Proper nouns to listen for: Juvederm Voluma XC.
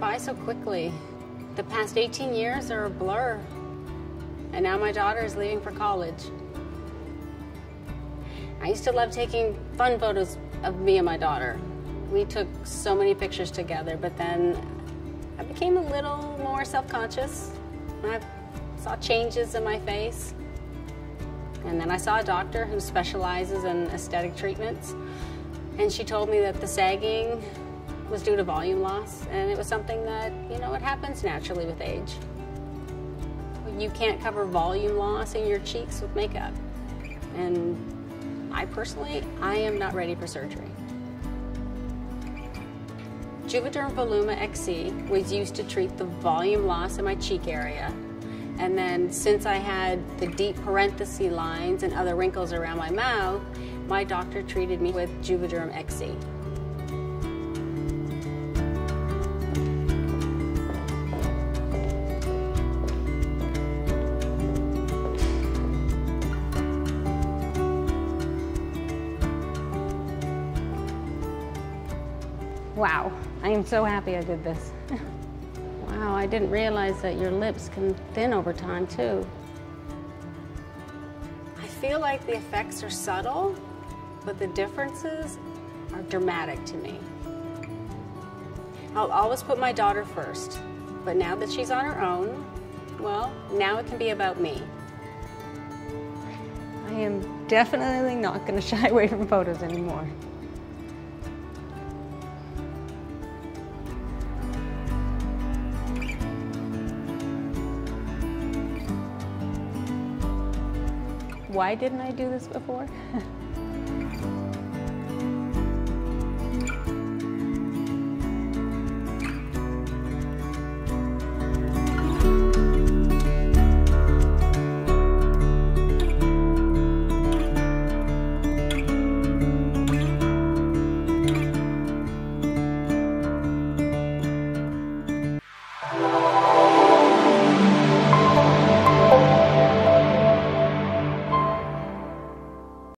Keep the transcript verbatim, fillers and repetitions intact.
by so quickly. The past eighteen years are a blur. And now my daughter is leaving for college. I used to love taking fun photos of me and my daughter. We took so many pictures together, but then I became a little more self-conscious. I saw changes in my face. And then I saw a doctor who specializes in aesthetic treatments. And she told me that the sagging was due to volume loss, and it was something that, you know, it happens naturally with age. You can't cover volume loss in your cheeks with makeup. And I personally, I am not ready for surgery. Juvederm Voluma X C was used to treat the volume loss in my cheek area. And then since I had the deep parenthesis lines and other wrinkles around my mouth, my doctor treated me with Juvederm X C. Wow, I am so happy I did this. Wow, I didn't realize that your lips can thin over time too. I feel like the effects are subtle, but the differences are dramatic to me. I'll always put my daughter first, but now that she's on her own, well, now it can be about me. I am definitely not going to shy away from photos anymore. Why didn't I do this before?